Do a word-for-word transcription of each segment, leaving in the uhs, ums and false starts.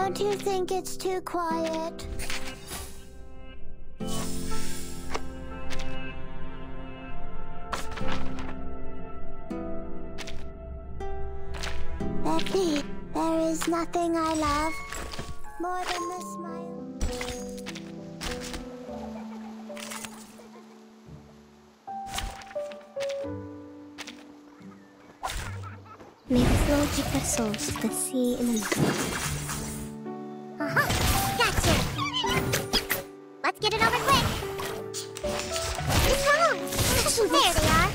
Don't you think it's too quiet? Betty, there is nothing I love more than the smile. Mythological souls the sea in the night. Aha! Gotcha! Let's get it over quick! There they are!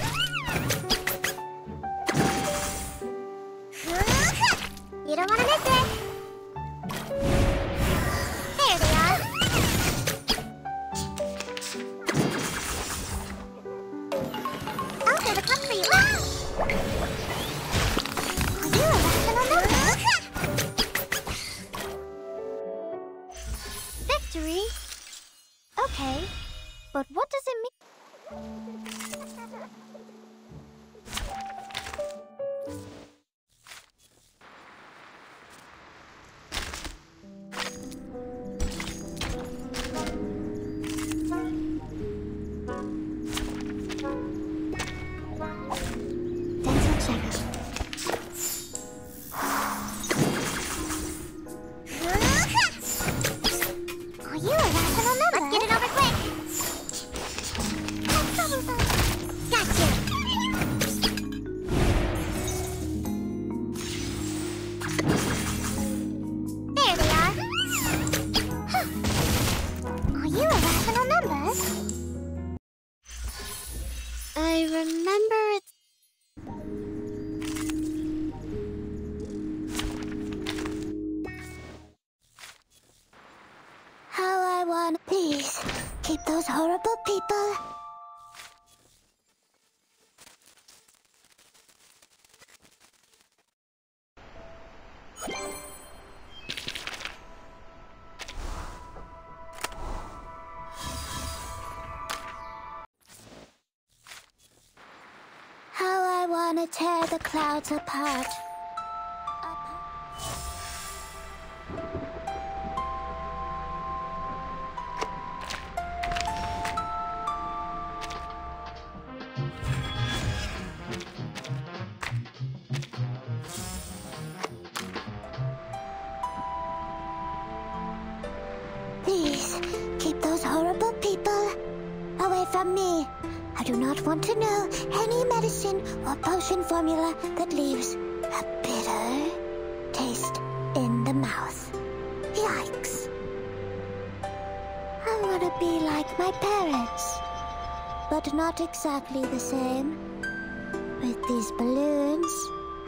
You don't want to miss it! There they are! Oh, there's a cup for you! Victory? Okay, but what does it mean? I remember it. How I want peace. Keep those horrible people. I'm gonna tear the clouds apart. Please, keep those horrible people away from me. I do not want to know any medicine or potion formula that leaves a bitter taste in the mouth. Yikes. I want to be like my parents, but not exactly the same. With these balloons,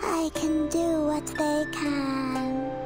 I can do what they can.